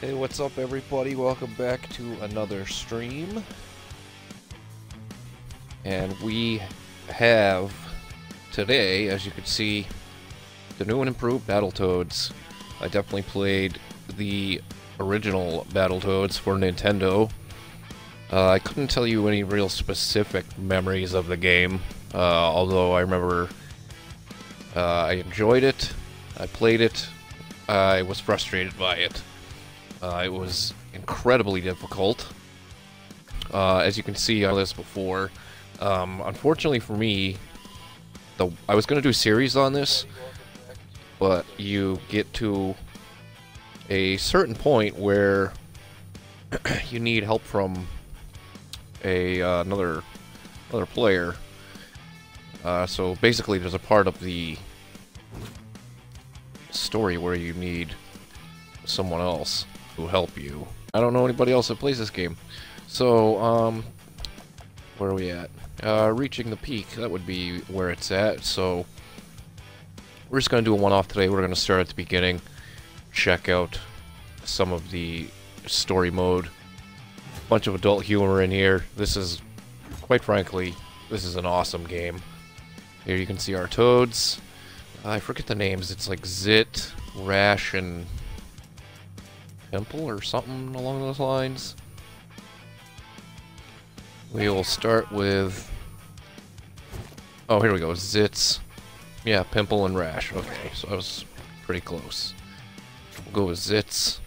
Hey, what's up everybody? Welcome back to another stream. And we have today, as you can see, the new and improved Battletoads. I definitely played the original Battletoads for Nintendo. I couldn't tell you any real specific memories of the game, although I remember I enjoyed it, I played it, I was frustrated by it. It was incredibly difficult. As you can see on this before, unfortunately for me, I was going to do a series on this, but you get to a certain point where you need help from another player. So basically there's a part of the story where you need someone else to help you. I don't know anybody else that plays this game. So, where are we at? Reaching the peak, that would be where it's at, so we're just going to do a one-off today. We're going to start at the beginning, check out some of the story mode. Bunch of adult humor in here. This is, quite frankly, this is an awesome game. Here you can see our toads. I forget the names. It's like Zit, Rash, and Pimple or something along those lines. We will start with... oh, here we go. Zits. Yeah, Pimple and Rash. Okay, so I was pretty close. We'll go with Zits.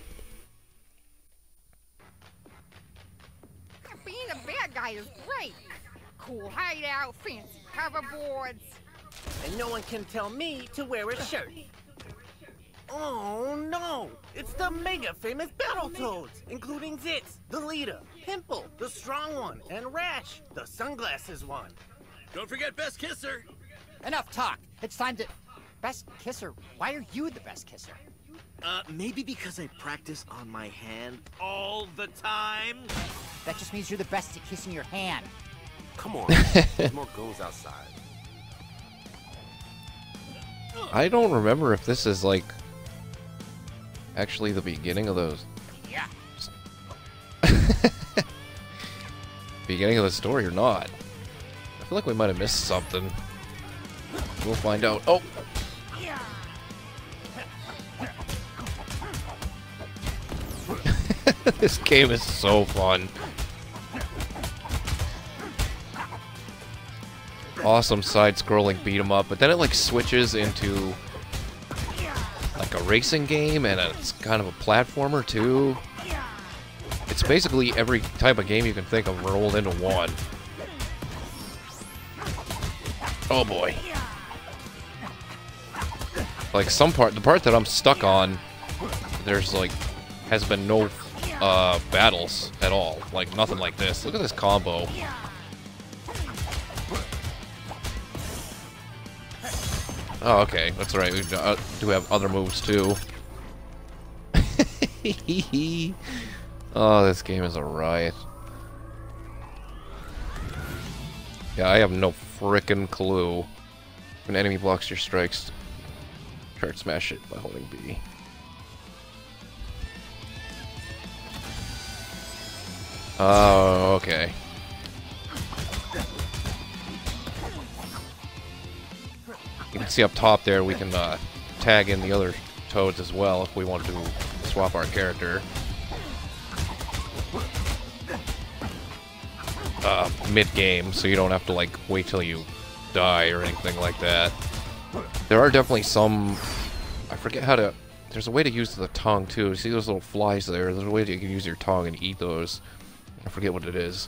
Being a bad guy is great. Cool hideout, fancy hoverboards. And no one can tell me to wear a shirt. Oh no! It's the mega famous Battletoads, including Zitz, the leader, Pimple, the strong one, and Rash, the sunglasses one. Don't forget Best Kisser! Enough talk! It's time to... Best Kisser? Why are you the Best Kisser? Maybe because I practice on my hand all the time? That just means you're the best at kissing your hand. Come on, there's more goals outside. I don't remember if this is like... actually the beginning of those. Yeah. Beginning of the story or not. I feel like we might have missed something. We'll find out. Oh! This game is so fun. Awesome side-scrolling beat-em-up, but then it like switches into like a racing game, and it's kind of a platformer too. It's basically every type of game you can think of rolled into one. Oh boy. Like some part, the part that I'm stuck on, there's like, has been no battles at all. Like nothing like this. Look at this combo. Oh, okay. That's right. We do have other moves, too. Oh, this game is a riot. Yeah, I have no frickin' clue. If an enemy blocks your strikes, try to smash it by holding B. Oh, okay. You can see up top there we can tag in the other toads as well if we want to swap our character. Mid-game, so you don't have to like wait till you die or anything like that. There are definitely some... I forget how to... there's a way to use the tongue too. See those little flies there? There's a way that you can use your tongue and eat those. I forget what it is.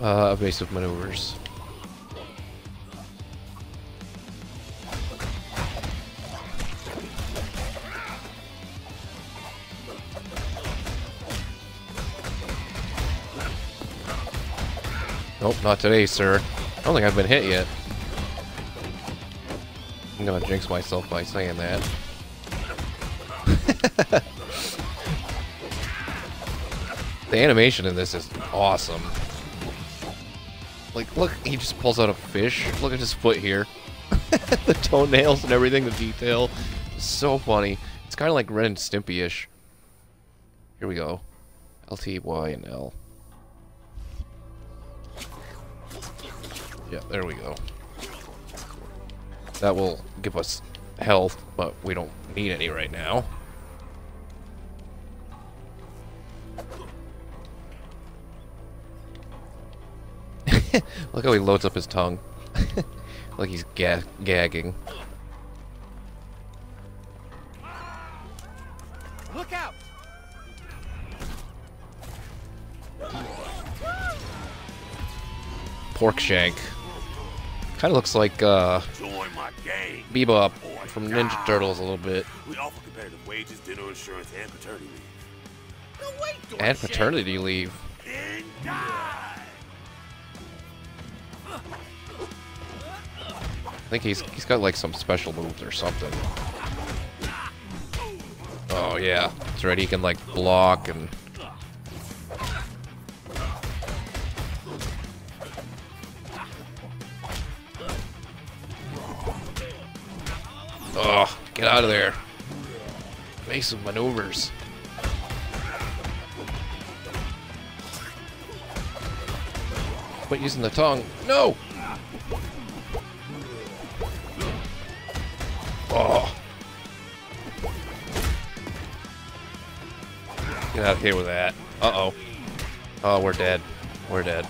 Evasive maneuvers. Nope, not today, sir. I don't think I've been hit yet. I'm gonna jinx myself by saying that. The animation in this is awesome. Like, look, he just pulls out a fish. Look at his foot here. The toenails and everything, the detail. So funny. It's kind of like Ren and Stimpy-ish. Here we go. LTY and L. Yeah, there we go. That will give us health, but we don't need any right now. Look how he loads up his tongue. Like he's gagging. Look out! Porkshank. Kind of looks like Bebop from Ninja Turtles a little bit. We offer competitive wages, dental insurance, and paternity leave. No, wait, and paternity leave. Then die. I think he's got like some special moves or something. Oh yeah, that's right. He can like block and. Oh, get out of there. Make some maneuvers. Quit using the tongue. No! Oh. Get out of here with that. Uh-oh. Oh, we're dead. We're dead.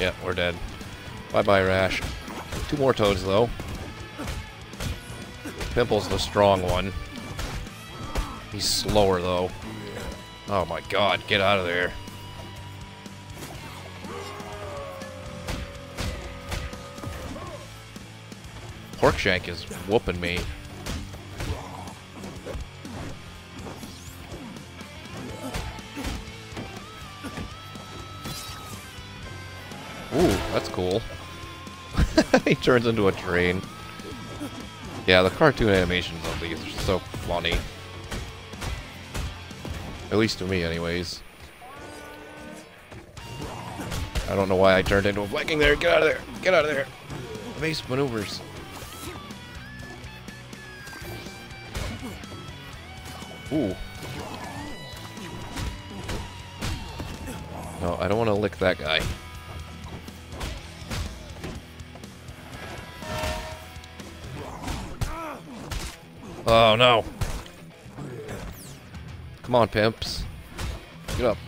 Yeah, we're dead. Bye-bye, Rash. Two more toads, though. Pimple's the strong one. He's slower, though. Oh my god, get out of there. Porkshank is whooping me. Ooh, that's cool. He turns into a train. Yeah, the cartoon animations on these are so funny. At least to me, anyways. I don't know why I turned into a Viking there. Get out of there! Get out of there! Base maneuvers. Ooh. No, I don't want to lick that guy. Oh no! Come on, pimps. Get up.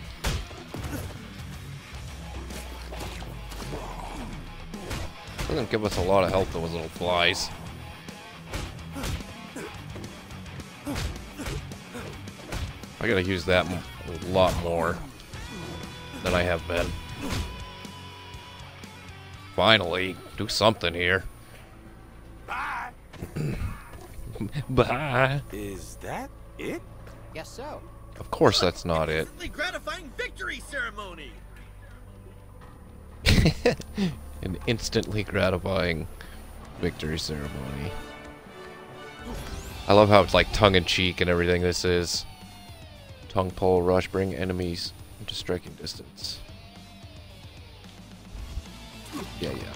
Doesn't give us a lot of health, those little flies. I gotta use that a lot more than I have been. Finally, do something here. Bye. Is that it? Yes, so. Of course, that's not it. Gratifying victory ceremony. An instantly gratifying victory ceremony. I love how it's like tongue-in-cheek and everything. This is tongue pull rush, bring enemies into striking distance. Yeah, yeah.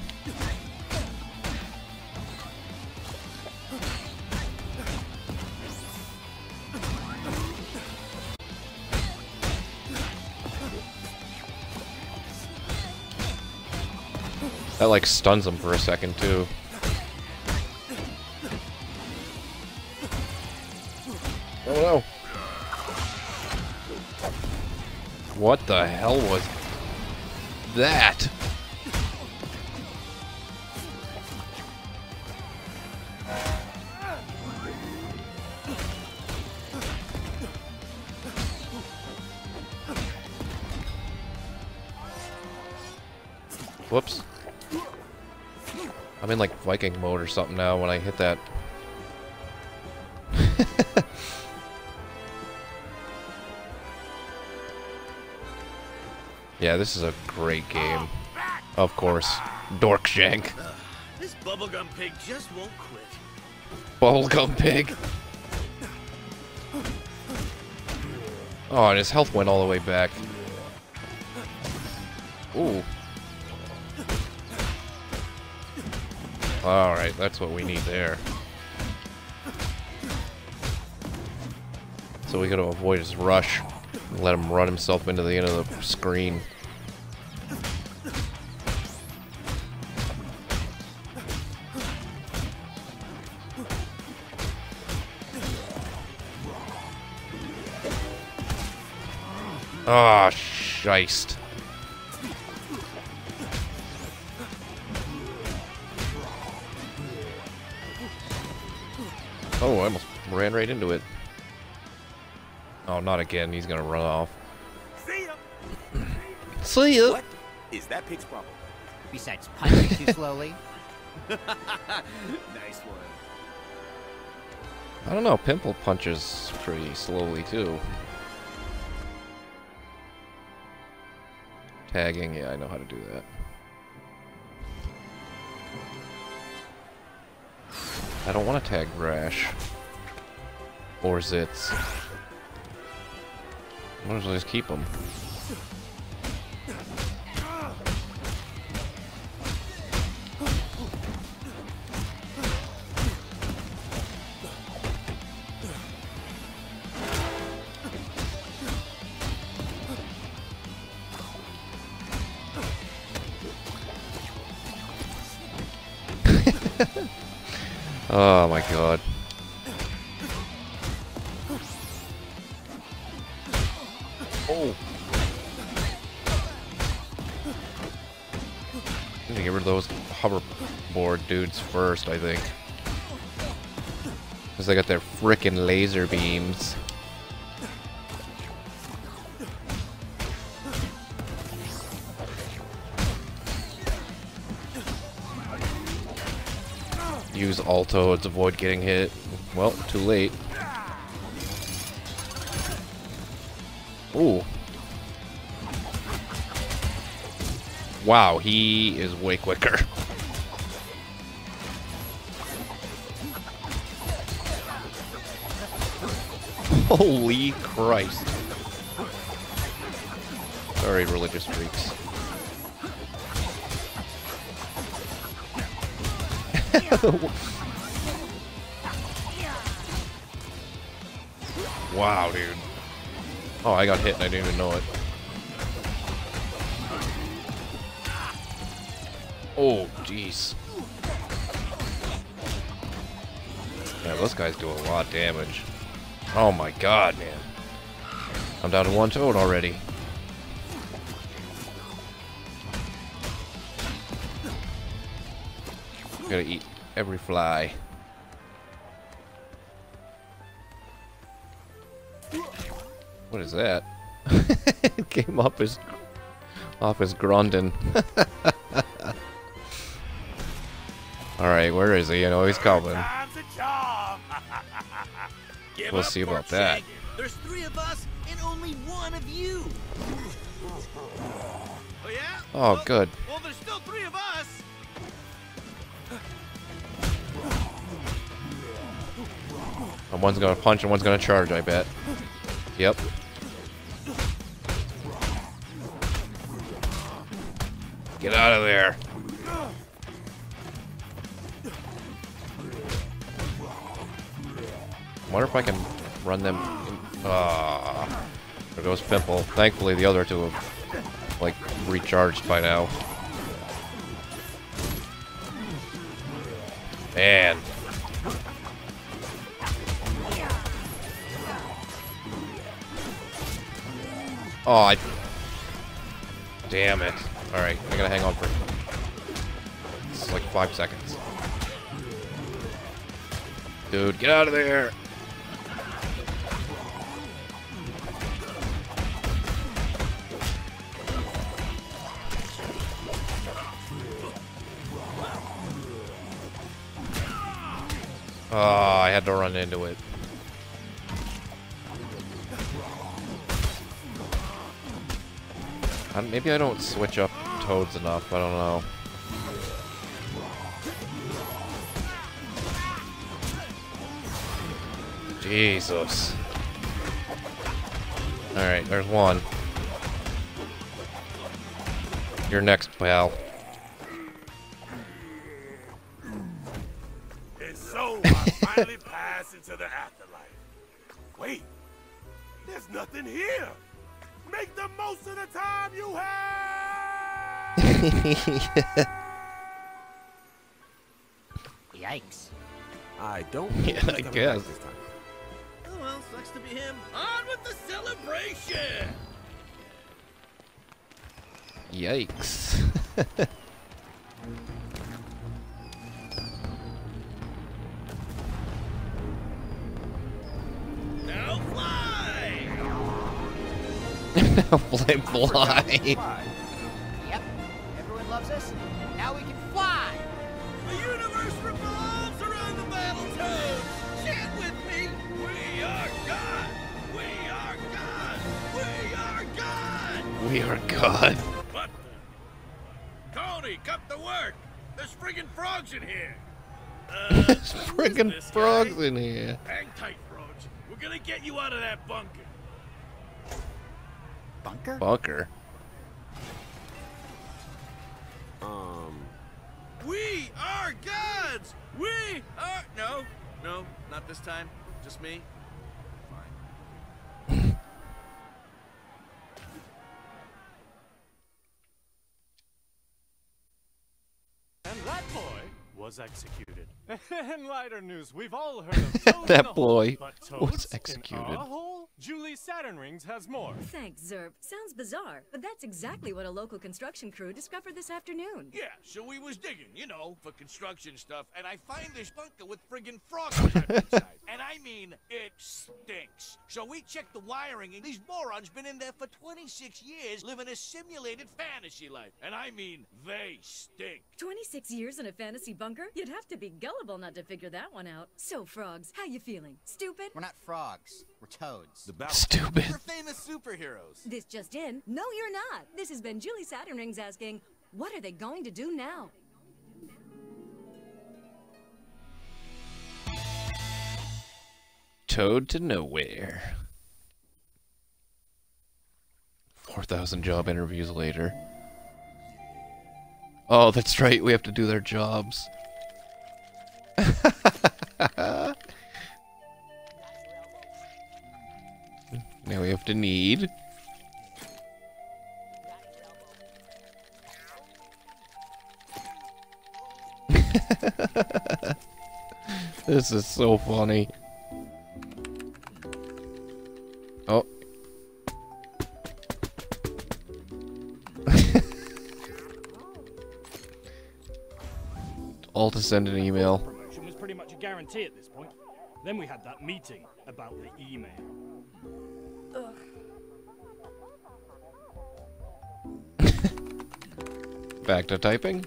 That like stuns him for a second too. Oh no! What the hell was that? Whoops. I'm in like Viking mode or something now when I hit that. Yeah, this is a great game. Of course. Dorkshank. This bubblegum pig just won't quit. Bubblegum pig. Oh, and his health went all the way back. Ooh. Alright, that's what we need there. So we gotta avoid his rush. let him run himself into the end of the screen. Ah, shite. Oh, I almost ran right into it. Oh, not again. He's gonna run off. See ya. See ya. What is that pig's problem? Besides punching too slowly. Nice one. I don't know. Pimple punches pretty slowly too. Tagging, yeah, I know how to do that. I don't want to tag Rash. Or Zitz. Might as well just keep them. Oh my god. Oh. I need to get rid of those hoverboard dudes first, I think. Because they got their frickin' laser beams. Use Alto to avoid getting hit. Well, too late. Ooh. Wow, he is way quicker. Holy Christ. Sorry, religious freaks. Wow, dude. Oh, I got hit and I didn't even know it. Oh, jeez. Yeah, those guys do a lot of damage. Oh my god, man. I'm down to one toad already. Gotta eat every fly. What is that? It came up as off his Grondin. Alright, where is he? You know he's coming. We'll see about that. There's three of us and only one of you. Oh yeah? Oh good. Well there's still three of us. And one's gonna punch and one's gonna charge, I bet. Yep. Get out of there. I wonder if I can run them. Ah, there goes Pimple. Thankfully, the other two have, like, recharged by now. Man. Oh, I... Damn it. Alright, I gotta hang on for... It's like 5 seconds. Dude, get out of there! Oh, I had to run into it. Maybe I don't switch up toads enough, I don't know. Jesus. Alright, there's one. You're next, pal. And so I finally pass into the afterlife. Wait, there's nothing here. Make the most of the time you have. Yikes. I don't. Yeah, I guess. This time. Oh well, sucks to be him. On with the celebration. Yikes. Now fly. Fly. Yep. Everyone loves us. Now we can fly. The universe revolves around the Battletoads. Chant with me. We are God. We are God. We are God. We are God. Cut the work. There's friggin' frogs in here. There's friggin' frogs in here. Hang tight, frogs. We're gonna get you out of that bunker. Bunker? Bunker. We are gods. We are. No, no, not this time. Just me. Fine. Was executed. In lighter news, we've all heard of Toad that boy was executed. Julie Saturn Rings has more. Thanks, Zerb. Sounds bizarre, but that's exactly what a local construction crew discovered this afternoon. Yeah, so we was digging, you know, for construction stuff, and I find this bunker with friggin' frogs inside. And I mean, it stinks. So we checked the wiring, and these morons been in there for 26 years living a simulated fantasy life. And I mean, they stink. 26 years in a fantasy bunker? You'd have to be gullible not to figure that one out. So, frogs, how you feeling? Stupid? We're not frogs. We're toads. Stupid. We're famous superheroes. This just in. No, you're not. This has been Julie Saturn Rings asking, what are they going to do now? Toad to nowhere. 4,000 job interviews later. Oh, that's right. We have to do their jobs. Now we have to knead. This is so funny. Oh. All to send an email. Promotion was pretty much a guarantee at this point. Then we had that meeting about the email. Back to typing.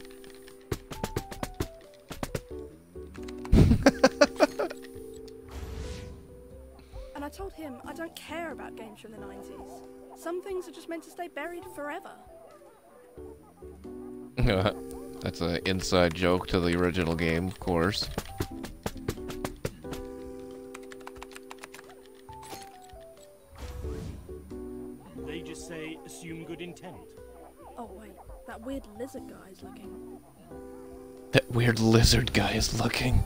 And I told him I don't care about games from the 90s. Some things are just meant to stay buried forever. That's an inside joke to the original game, of course. They just say, assume good intent. Oh wait, that weird lizard guy is looking. That weird lizard guy is looking.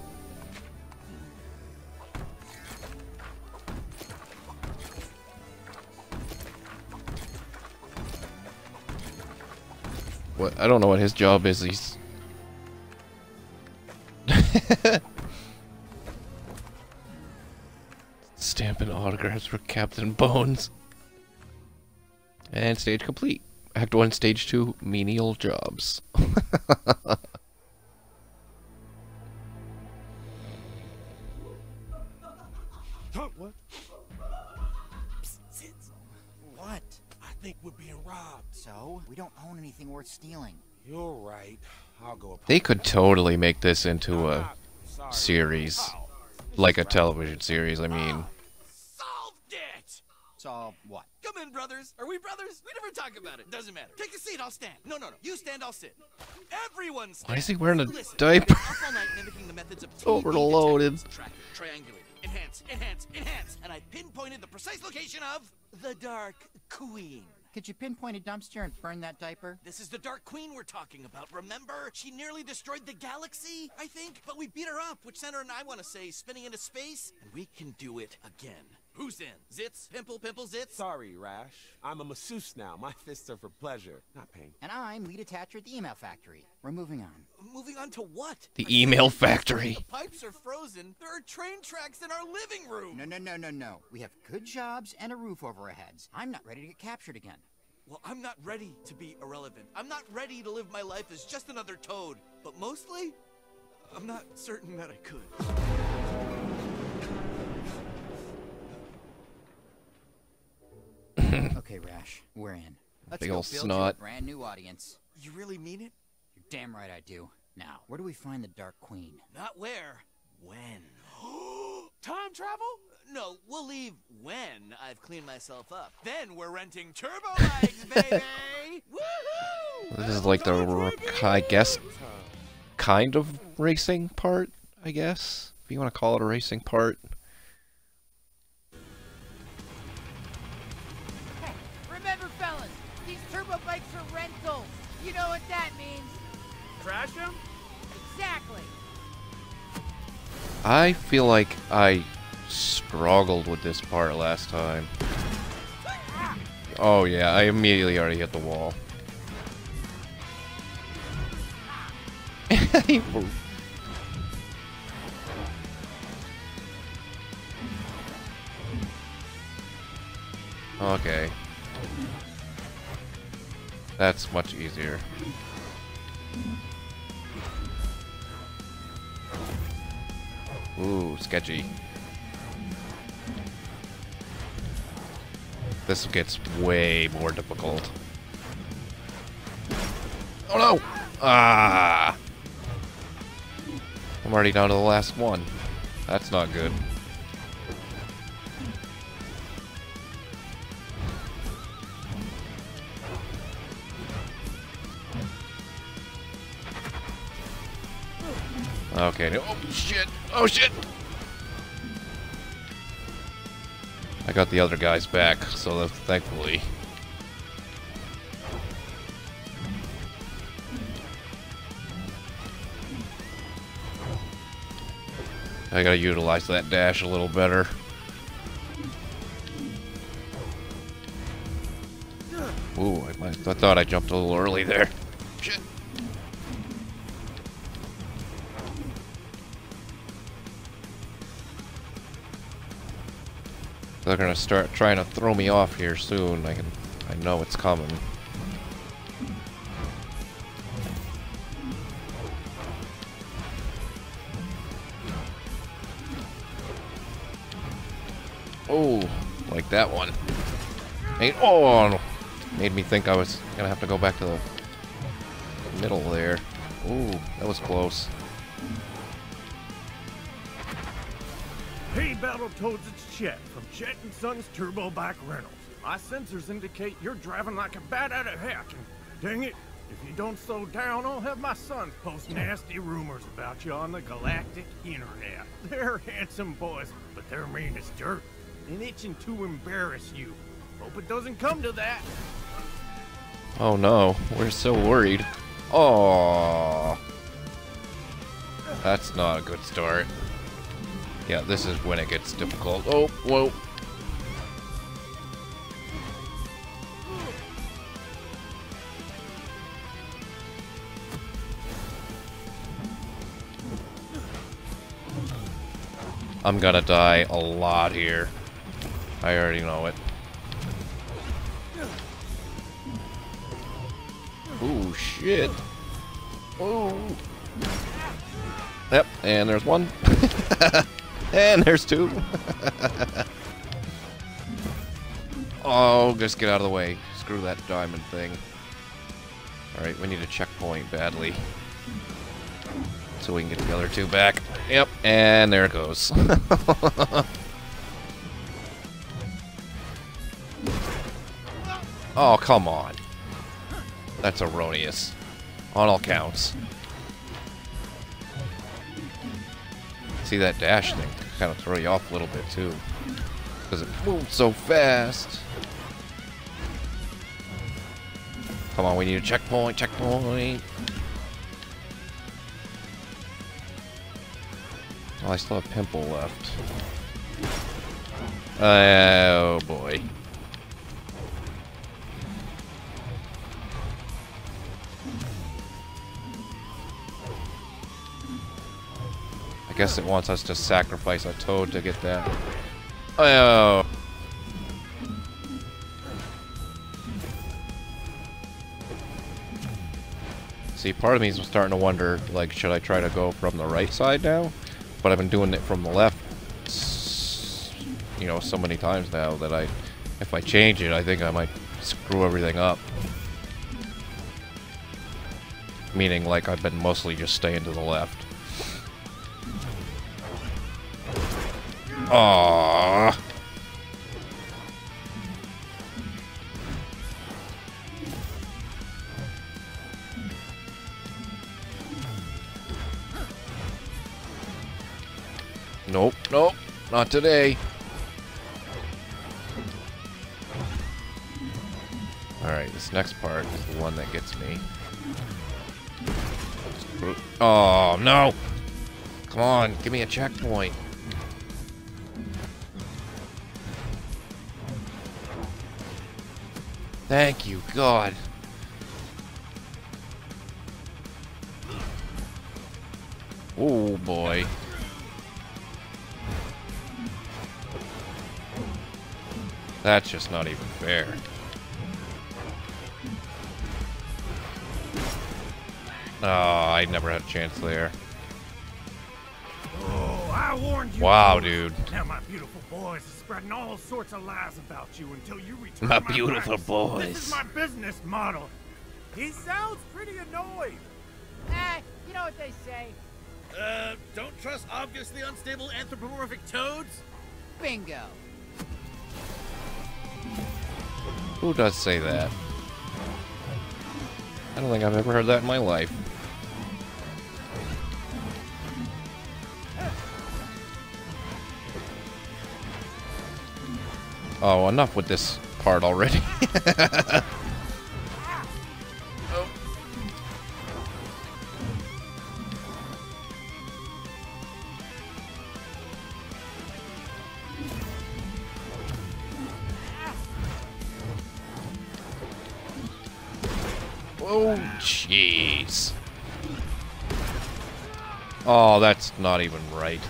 What? I don't know what his job is. He's stamping autographs for Captain Bones. And stage complete. Act 1, Stage 2, menial jobs. What? What? I think we're being robbed. So we don't own anything worth stealing. You're right. I'll go. They could totally make this into a series, like a television series. I mean. Solved it. Solved what? Come in, brothers. Are we brothers? We never talk about it. Doesn't matter. Take a seat. I'll stand. No, no, no. You stand. I'll sit. Everyone stand. Why is he wearing a diaper? Overloaded. Enhance, enhance, enhance, and I pinpointed the precise location of the Dark Queen. Could you pinpoint a dumpster and burn that diaper? This is the Dark Queen we're talking about, remember? She nearly destroyed the galaxy, I think, but we beat her up, which sent her and I want to say spinning into space, and we can do it again. Who's in? Zits? Pimple, Pimple, Zits? Sorry, Rash. I'm a masseuse now. My fists are for pleasure, not pain. And I'm lead attacher at the email factory. We're moving on. Moving on to what? The email factory. The pipes are frozen. There are train tracks in our living room. No. We have good jobs and a roof over our heads. I'm not ready to get captured again. Well, I'm not ready to be irrelevant. I'm not ready to live my life as just another toad. But mostly, I'm not certain that I could. Okay, Rash, we're in. Let's go build a brand new audience. You really mean it? You're damn right I do. Now, where do we find the Dark Queen? Not where. When? Time travel? No, we'll leave when I've cleaned myself up. Then we're renting turbo bikes, baby! Woohoo! This is like the, I guess, kind of racing part, I guess? If you want to call it a racing part. You know what that means. Crash him? Exactly. I feel like I struggled with this part last time. Oh yeah, I immediately already hit the wall. Okay. That's much easier. Ooh, sketchy. This gets way more difficult. Oh no! Ah! I'm already down to the last one. That's not good. Okay, oh shit! Oh shit! I got the other guys back, so that's thankfully. I gotta utilize that dash a little better. Ooh, I thought I jumped a little early there. Shit! They're gonna start trying to throw me off here soon. I know it's coming. Oh, like that one. Oh, made me think I was gonna have to go back to the middle there. Ooh, that was close. Hey Battletoads, it's Chet from Chet and Sons Turbo Bike Reynolds. My sensors indicate you're driving like a bat out of heck, and dang it, if you don't slow down, I'll have my sons post nasty rumors about you on the galactic internet. They're handsome boys, but they're mean as dirt, and itching to embarrass you. Hope it doesn't come to that. Oh no, we're so worried. Aww. That's not a good start. Yeah, this is when it gets difficult. Oh, whoa. I'm gonna die a lot here. I already know it. Ooh, shit. Ooh. Yep, and there's one. And there's two. Oh, just get out of the way. Screw that diamond thing. Alright, we need a checkpoint badly. So we can get the other two back. Yep, and there it goes. Oh, come on. That's erroneous. On all counts. See that dash thing kind of throw you off a little bit too, because it moved so fast. Come on, we need a checkpoint, checkpoint. Oh, I still have Pimple left. Oh boy. I guess it wants us to sacrifice a toad to get that. Oh. See, part of me is starting to wonder, like, should I try to go from the right side now? But I've been doing it from the left, you know, so many times now that if I change it, I think I might screw everything up. Meaning, like, I've been mostly just staying to the left. Aww. Nope, nope, not today. Alright, this next part is the one that gets me. Oh, no! Come on, give me a checkpoint. Thank you, God. Oh, boy. That's just not even fair. Oh, I never had a chance there. Oh, I warned you. Wow, dude. Now my beautiful boys are spreading all sorts of lies about you until you return. My beautiful boys. This is my business model. He sounds pretty annoyed. Eh, you know what they say. Don't trust obviously unstable anthropomorphic toads? Bingo. Who does say that? I don't think I've ever heard that in my life. Oh, enough with this part already. Oh. Oh, jeez. Oh, that's not even right.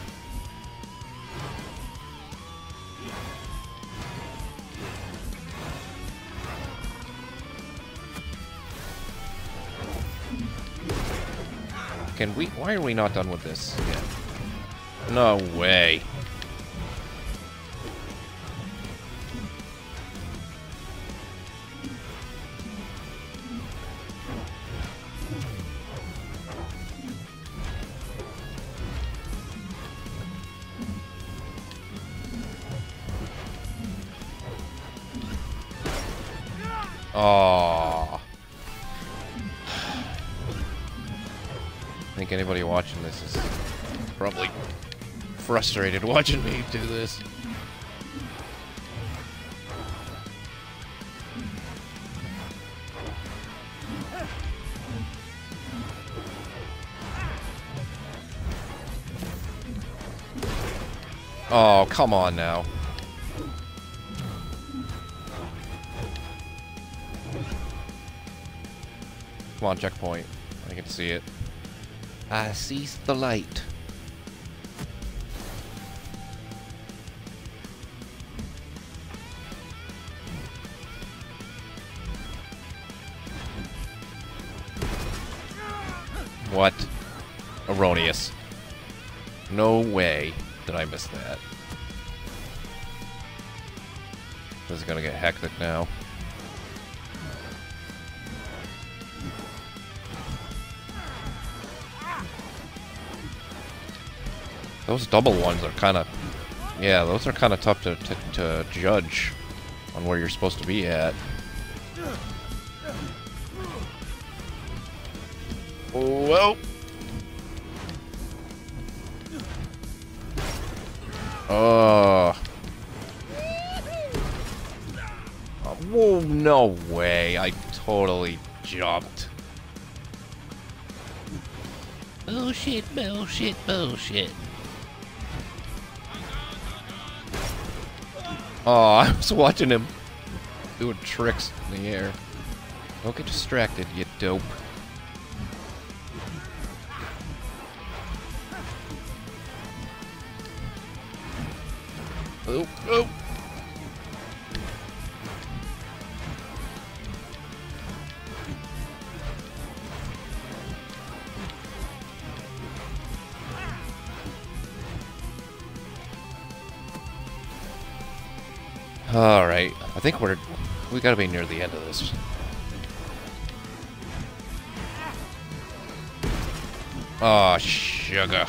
Can we... Why are we not done with this yet? No way. Oh. I think anybody watching this is probably frustrated watching me do this. Oh, come on now. Come on, checkpoint. I can see it. I sees the light. What? Erroneous. No way did I miss that. This is gonna get hectic now. Those double ones are kind of, yeah, those are kind of tough to judge on where you're supposed to be at. Whoa! Whoa! No way! I totally jumped. Bullshit! Bullshit! Bullshit! Oh, I was watching him doing tricks in the air. Don't get distracted, you dope. Oh, oh. All right, I think we gotta be near the end of this. Oh, sugar.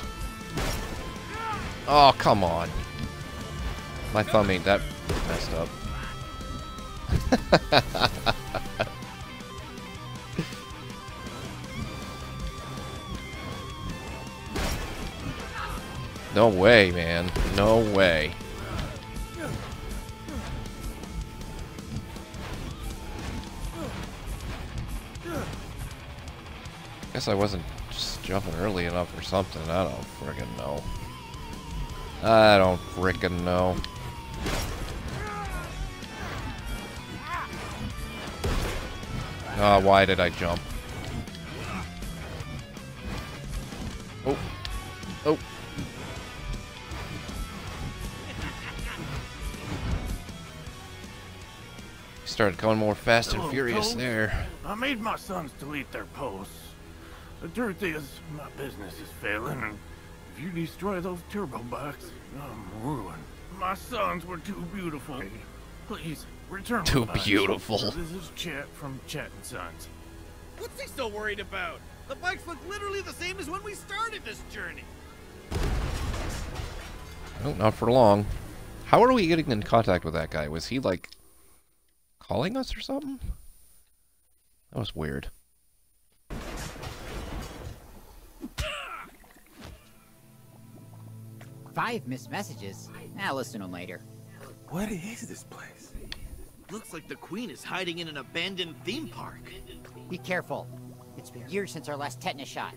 Oh, come on. My thumb ain't that messed up. No way, man. No way. Guess I wasn't just jumping early enough or something. I don't frickin' know. I don't frickin' know. Ah, why did I jump? Oh. Oh. Started going more fast and furious there. I made my sons delete their posts. The truth is, my business is failing, and if you destroy those turbo bikes, I'm ruined. My sons were too beautiful. Please, return to my bikes. Too beautiful. This is Chet from Chet and Sons. What's he so worried about? The bikes look literally the same as when we started this journey. Oh, not for long. How are we getting in contact with that guy? Was he, like, calling us or something? That was weird. Five missed messages. Now listen to them later. What is this place? Looks like the Queen is hiding in an abandoned theme park. Be careful. It's been years since our last tetanus shot.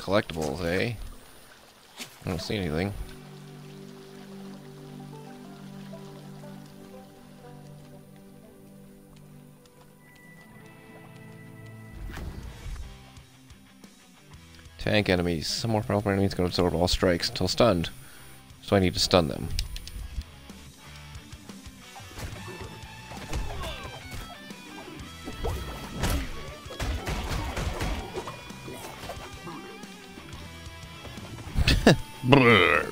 Collectibles, eh? I don't see anything. Tank enemies. Some more powerful enemies can absorb all strikes until stunned. So I need to stun them. Brrr.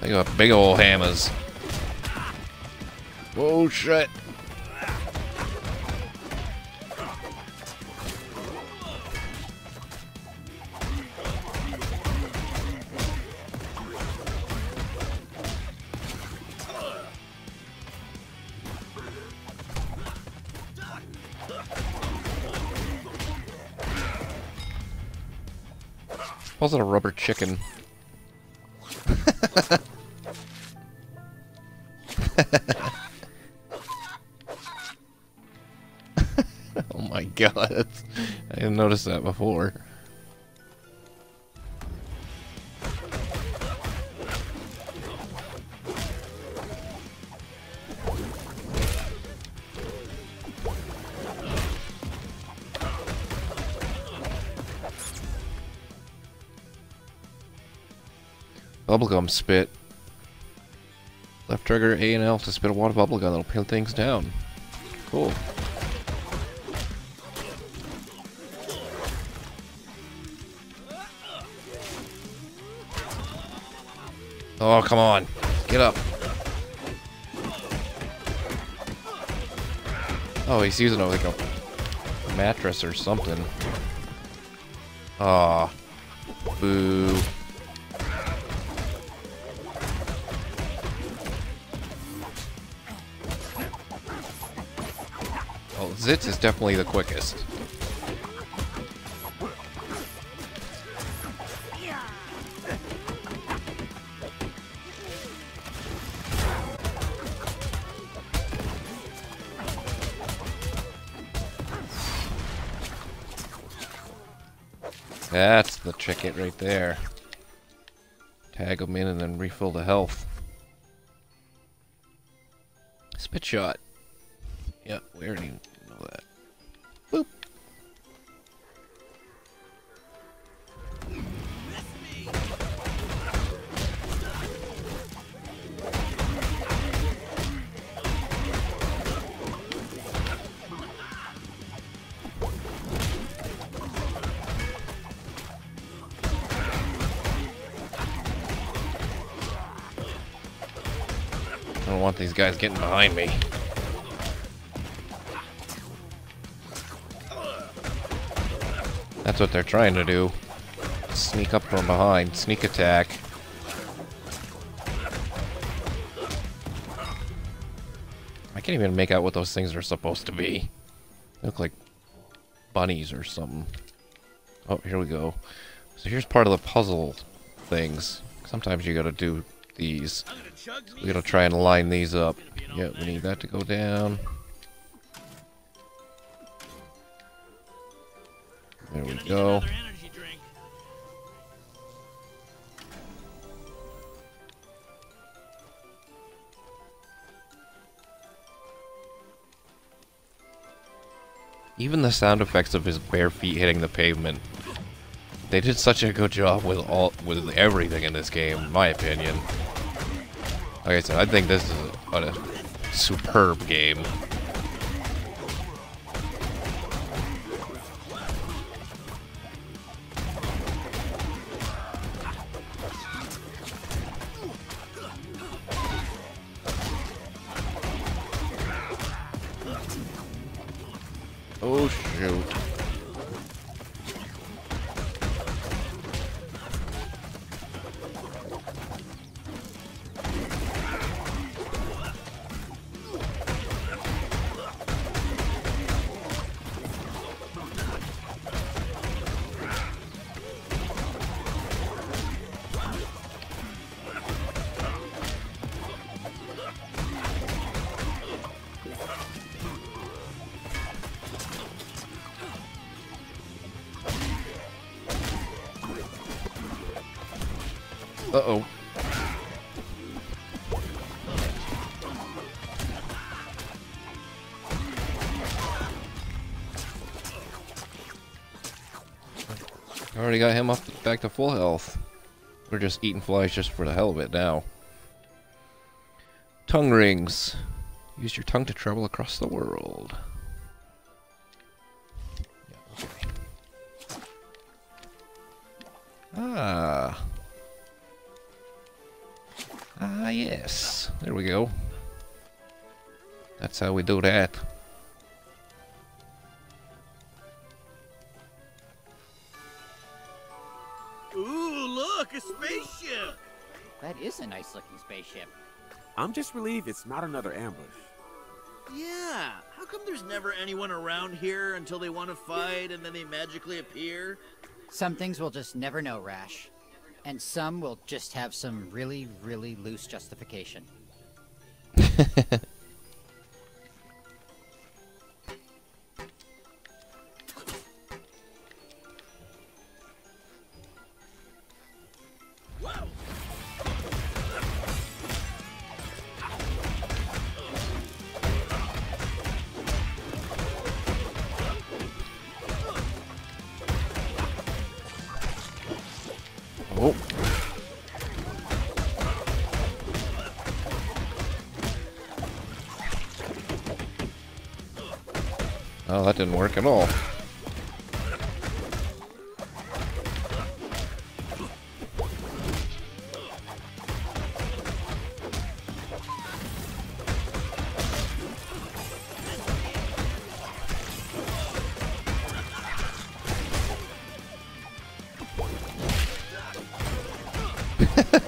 They got big old hammers. Oh shit. Supposed to a rubber chicken. Oh my god, that's, I didn't notice that before. Bubblegum spit. Left trigger A and L to spit a wad of bubblegum that'll peel things down. Cool. Oh, come on. Get up. Oh, he's using like a mattress or something. Aw. Oh, boo. Oh, Zitz is definitely the quickest. That's the ticket right there. Tag them in and then refill the health. Spit shot. Yep, we already know that. Boop. I don't want these guys getting behind me. That's what they're trying to do. Sneak up from behind. Sneak attack. I can't even make out what those things are supposed to be. They look like bunnies or something. Oh, here we go. So here's part of the puzzle things. Sometimes you gotta do these. We're gonna try and line these up. Yeah, we need that to go down. There we go. Even the sound effects of his bare feet hitting the pavement. They did such a good job with all with everything in this game, in my opinion. Like I said, I think this is a superb game. Oh, shoot. Uh-oh. I already got him up back to full health. We're just eating flies just for the hell of it now. Tongue rings. Use your tongue to travel across the world. Yeah, okay. Ah. Ah, yes. There we go. That's how we do that. Ooh, look! A spaceship! That is a nice-looking spaceship. I'm just relieved it's not another ambush. Yeah! How come there's never anyone around here until they want to fight and then they magically appear? Some things we'll just never know, Rash. And some will just have some really, really loose justification. Oh. Oh, that didn't work at all.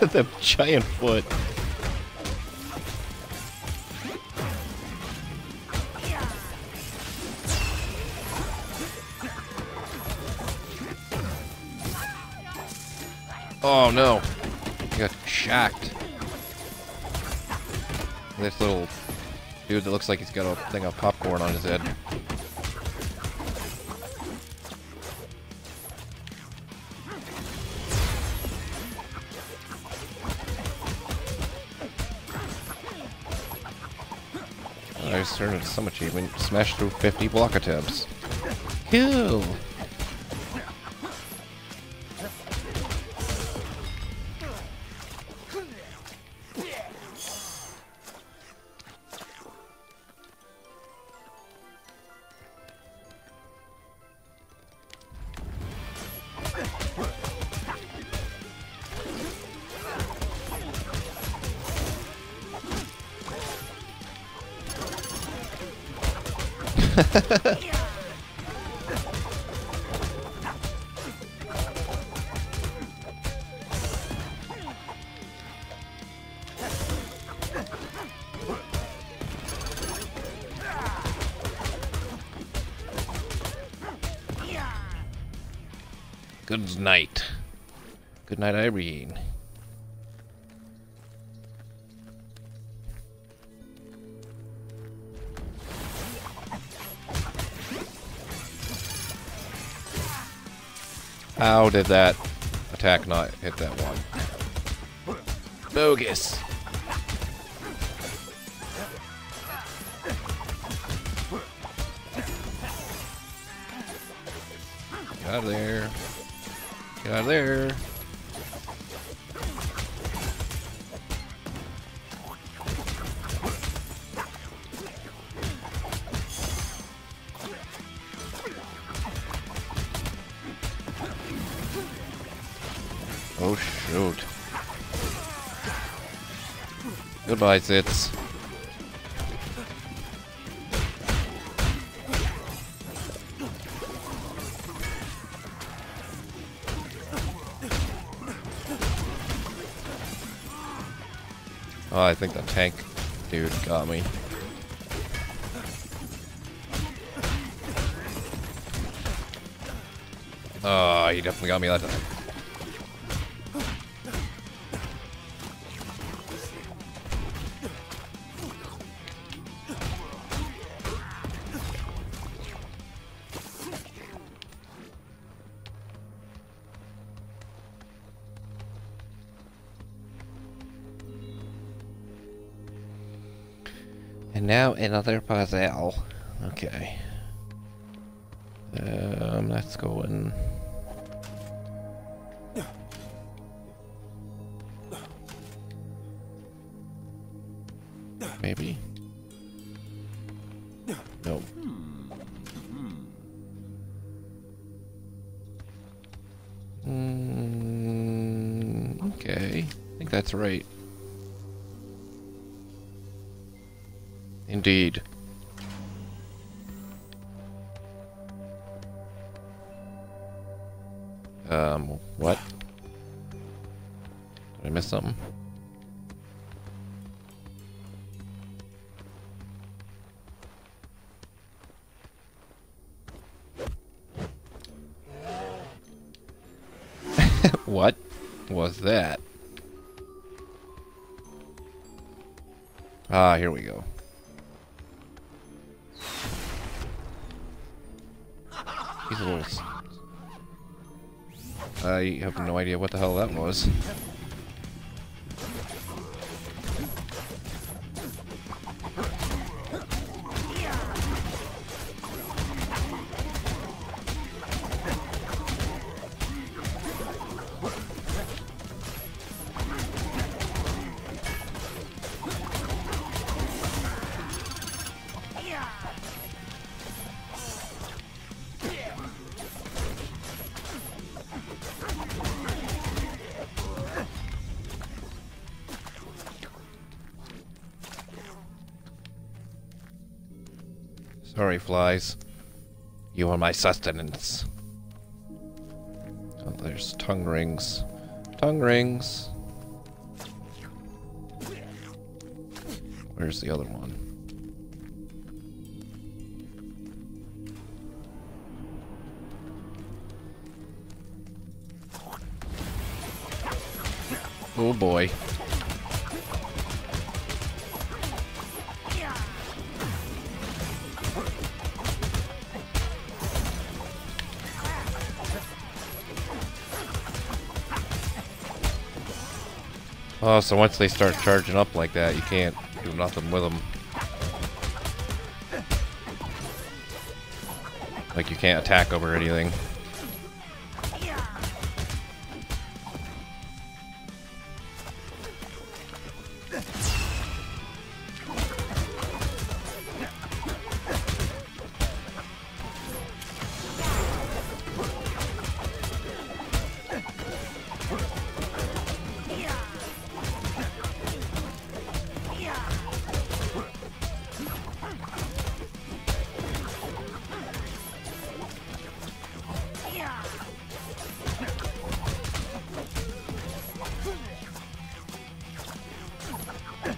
The giant foot. Oh no, I got shocked. This little dude that looks like he's got a thing of popcorn on his head. Legendaries turn into some achievement. Smash through 50 block attempts. Cool! Good night. Good night, Irene. How did that attack not hit that one? Bogus. Get out of there. Get out of there. Oh, shoot. Goodbye, Zitz. Oh, I think the tank dude got me. Oh, he definitely got me that time. Now another puzzle. Okay. Let's go in. Maybe. Nope. Okay. I think that's right. Indeed. What? Did I miss something? What was that? Ah, here we go. These little... I have no idea what the hell that was. Sorry, flies. You are my sustenance. Oh, there's tongue rings. Tongue rings! Where's the other one? Oh boy. Oh, so once they start charging up like that, you can't do nothing with them. Like you can't attack them or anything.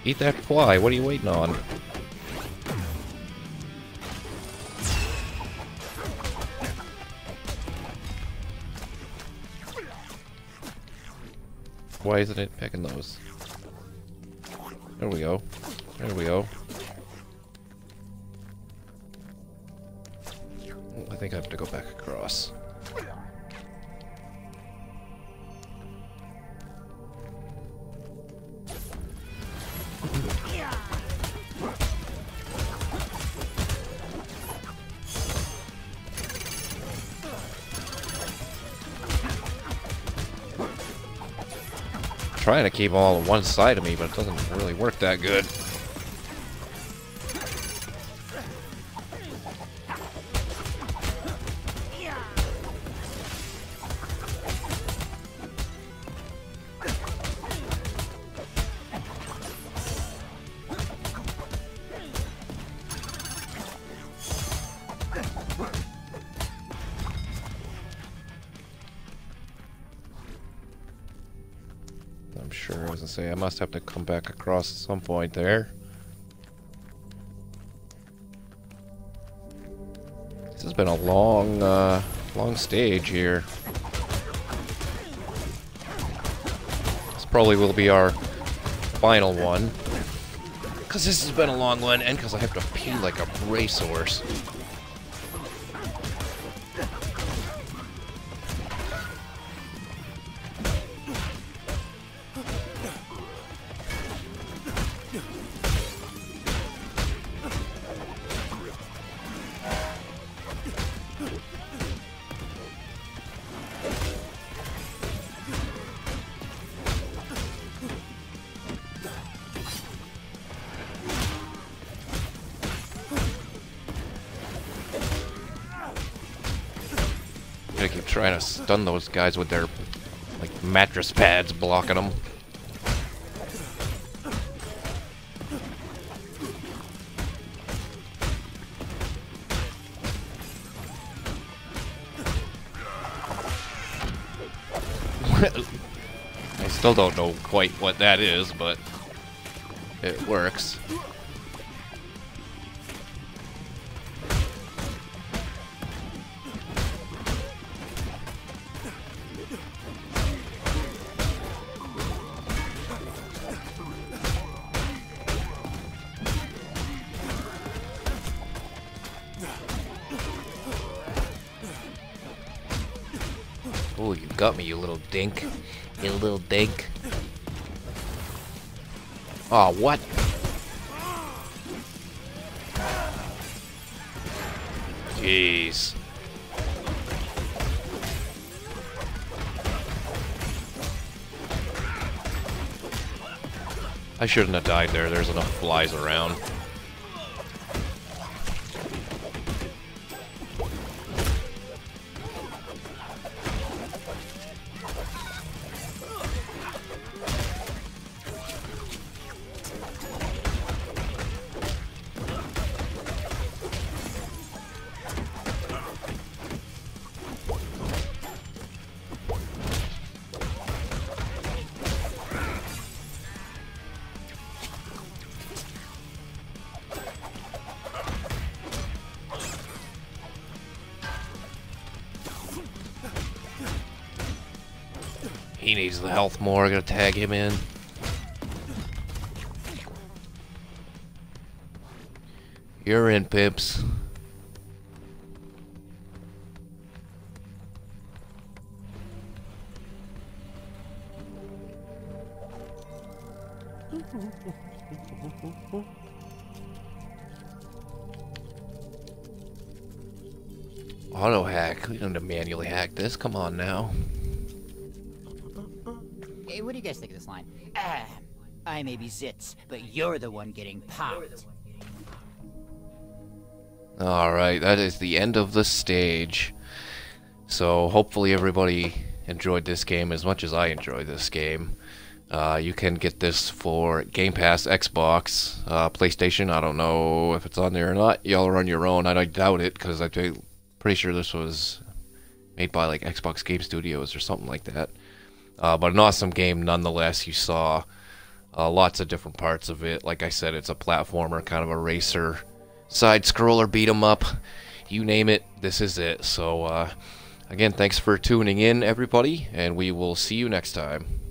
Eat that fly, what are you waiting on? Why isn't it picking those? There we go. There we go. Oh, I think I have to go back across. Trying to keep them all on one side of me, but it doesn't really work that good. I must have to come back across at some point there. This has been a long, long stage here. This probably will be our final one. Because this has been a long one, and because I have to pee like a racehorse. Trying to stun those guys with their like mattress pads blocking them. I still don't know quite what that is, but it works. Got me, you little dink. You little dink. Aw, oh, what? Jeez. I shouldn't have died there. There's enough flies around. He needs the health more, I gotta tag him in. You're in, pips. auto hack. We don't have to manually hack this. Come on now. Hey, what do you guys think of this line? I may be zits, but you're the one getting popped. Alright, that is the end of the stage. So hopefully everybody enjoyed this game as much as I enjoyed this game. You can get this for Game Pass, Xbox, PlayStation. I don't know if it's on there or not. Y'all are on your own. I doubt it, because I'm pretty sure this was made by like Xbox Game Studios or something like that. But an awesome game nonetheless. You saw lots of different parts of it. Like I said, it's a platformer, kind of a racer, side-scroller, beat-em-up. You name it, this is it. So, again, thanks for tuning in, everybody, and we will see you next time.